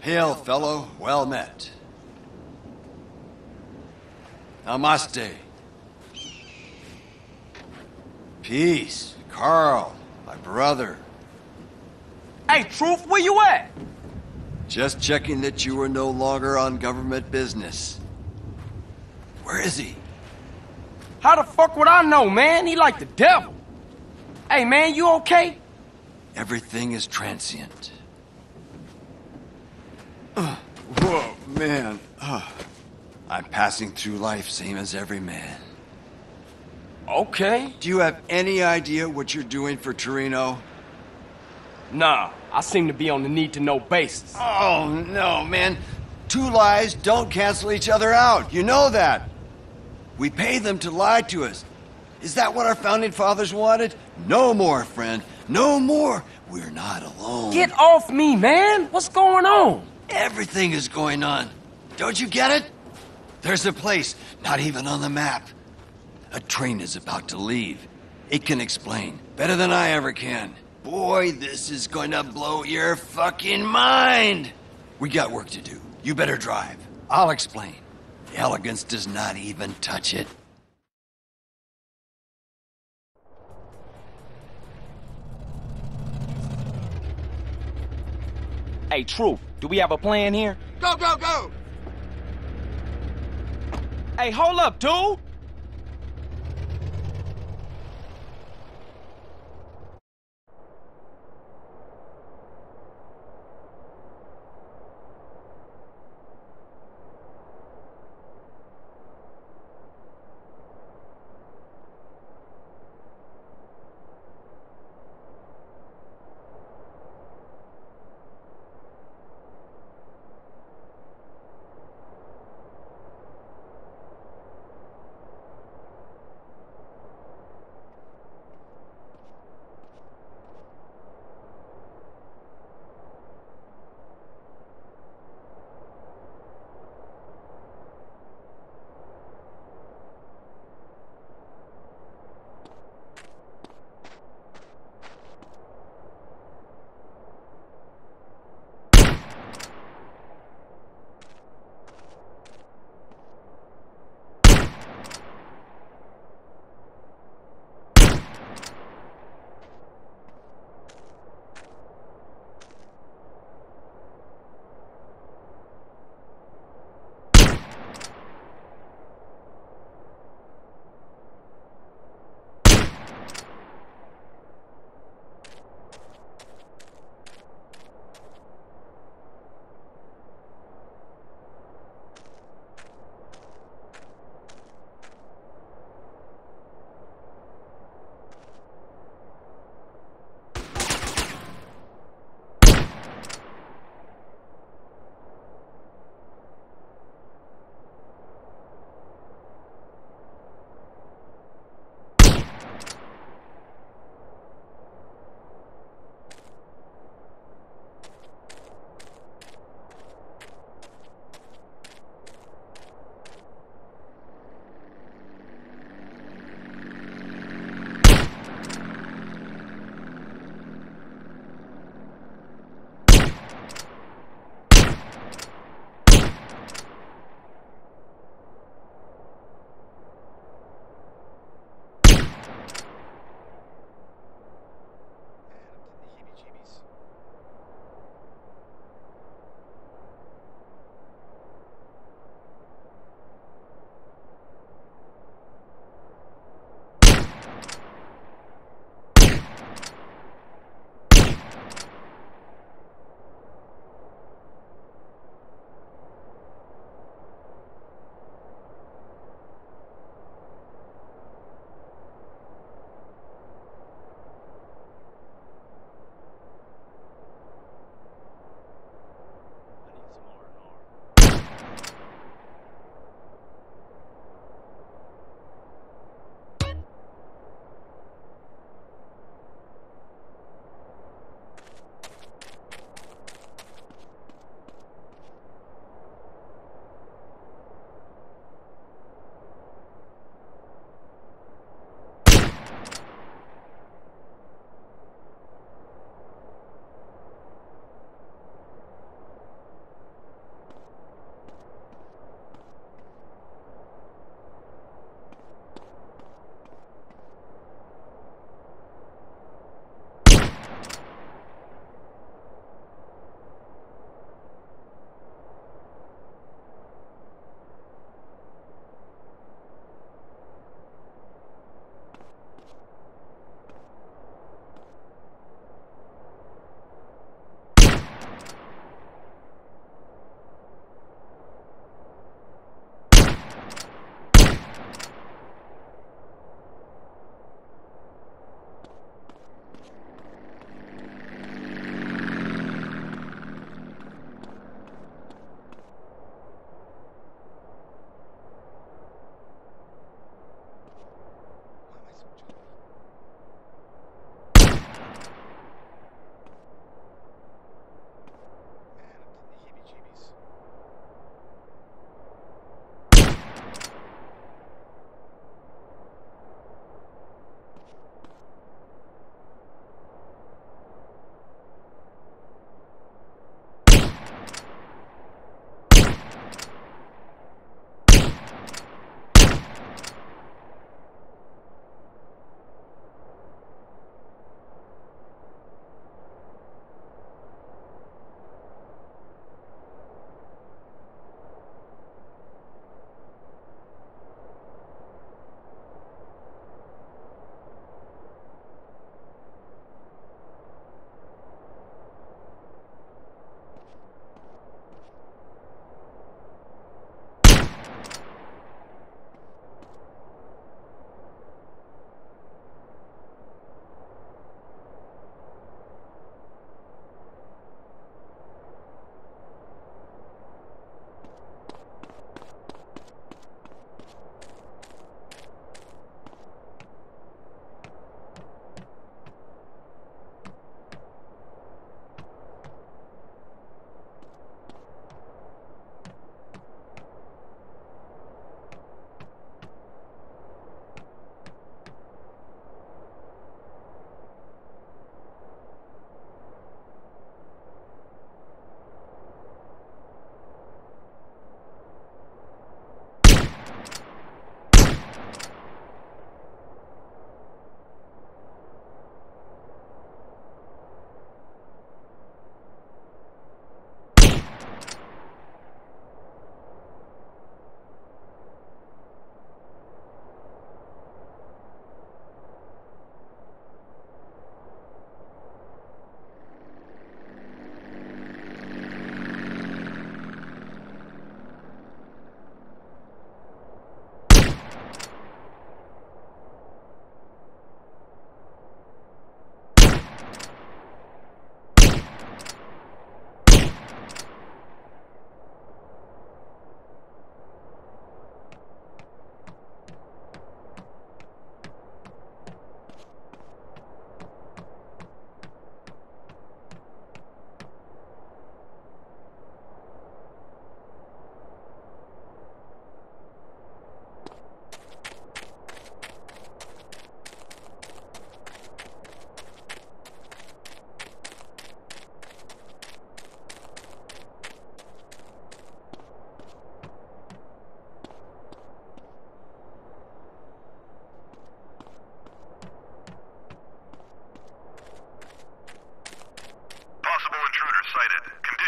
Hail, fellow. Well met. Namaste. Peace. Carl, my brother. Hey, Truth, where you at? Just checking that you were no longer on government business. Where is he? How the fuck would I know, man? He like the devil. Hey, man, you okay? Everything is transient. Whoa, man. I'm passing through life, same as every man. Okay. Do you have any idea what you're doing for Torino? Nah, I seem to be on the need-to-know basis. Oh, no, man. Two lies don't cancel each other out. You know that. We pay them to lie to us. Is that what our founding fathers wanted? No more, friend. No more. We're not alone. Get off me, man. What's going on? Everything is going on. Don't you get it? There's a place, not even on the map. A train is about to leave. It can explain better than I ever can. Boy, this is going to blow your fucking mind! We got work to do. You better drive. I'll explain. The elegance does not even touch it. Hey, True, do we have a plan here? Go, go, go! Hey, hold up, dude!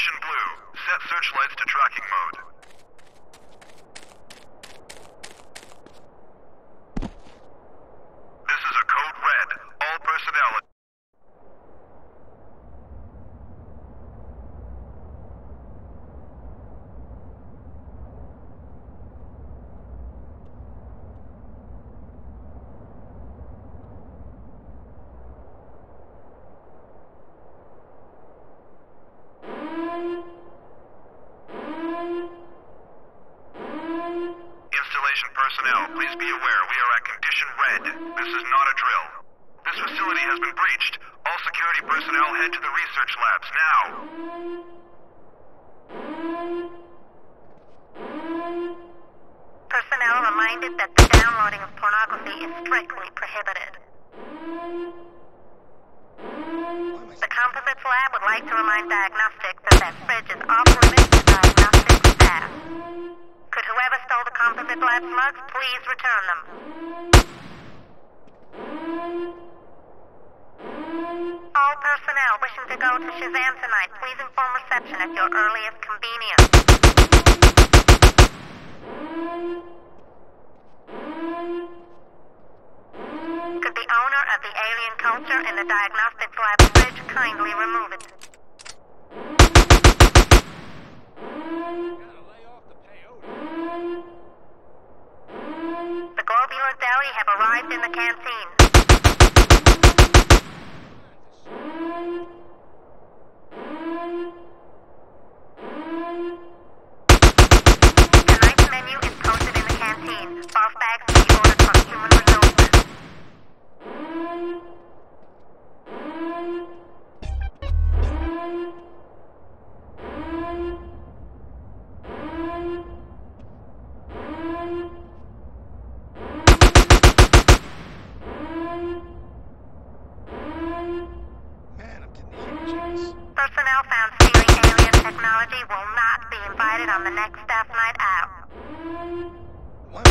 Position blue. Set searchlights to tracking mode. This is a code red. All personnel. Personnel, please be aware we are at condition red. This is not a drill. This facility has been breached. All security personnel head to the research labs now. Personnel reminded that the downloading of pornography is strictly prohibited. The Composites Lab would like to remind Diagnostics that fridge is off limits to Diagnostics staff. Could whoever stole the Composite Lab mugs, please return them. All personnel wishing to go to Shazam tonight, please inform reception at your earliest convenience. Could the owner of the Alien Culture in the Diagnostics Lab fridge kindly remove it? The Globular Deli have arrived in the canteen. Tonight's menu is posted in the canteen. Boss bags will be ordered from human resources. Personnel found stealing alien technology will not be invited on the next staff night out. What?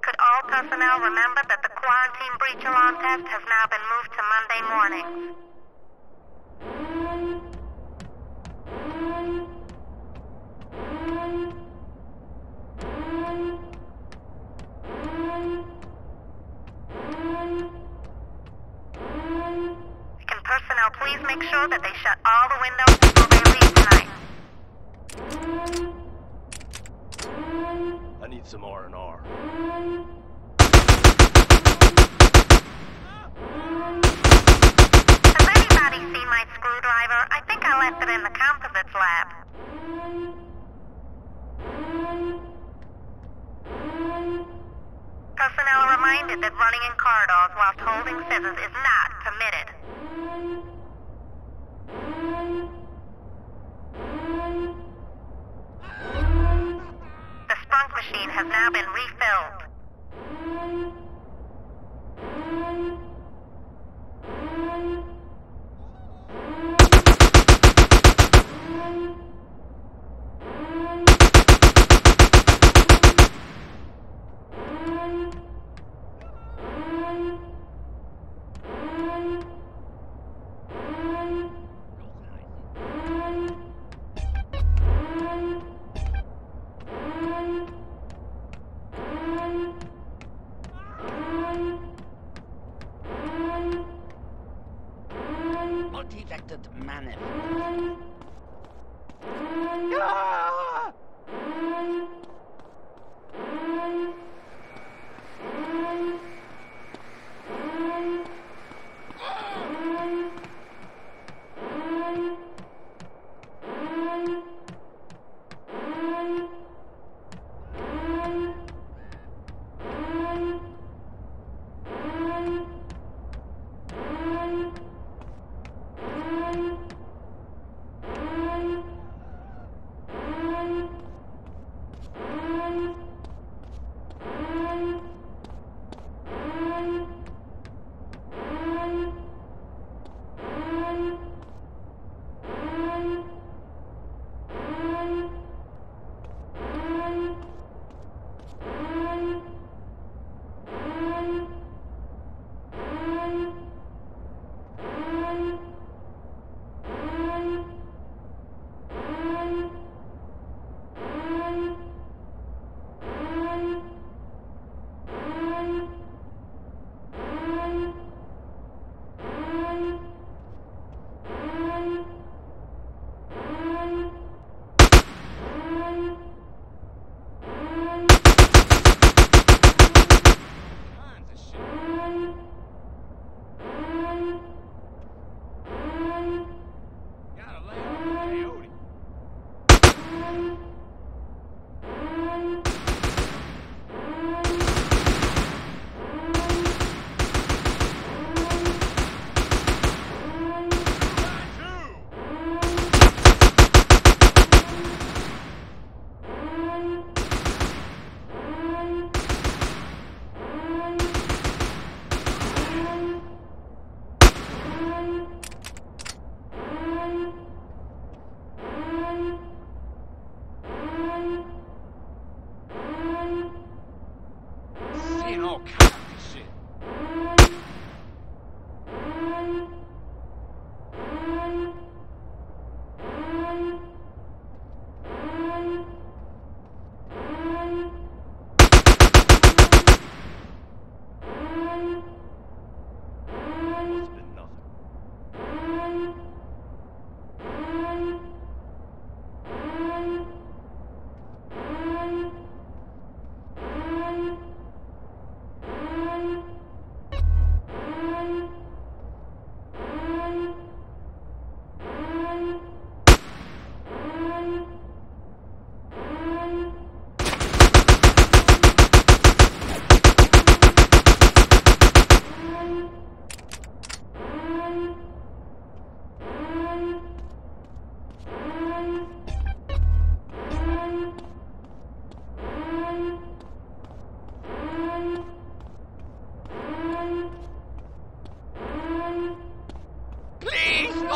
Could all personnel remember that the quarantine breach alarm test has now been moved to Monday mornings? Can personnel please make sure that they shut all the windows before they leave tonight? I need some R&R. Has anybody seen my screwdriver? I think I left it in the Composites Lab. Personnel are reminded that running in corridors whilst holding scissors is not permitted. The sprunk machine has now been refilled. Multi-vectored manifold. Ah!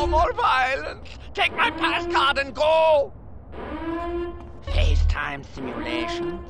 no more violence. Take my pass card and go. FaceTime simulations.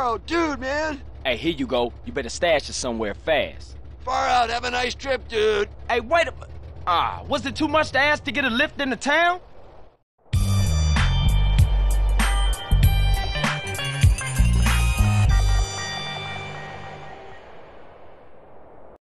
borrowed, dude, man. Hey, here you go. You better stash it somewhere fast. Far out. Have a nice trip, dude. Hey, wait a... was it too much to ask to get a lift into town?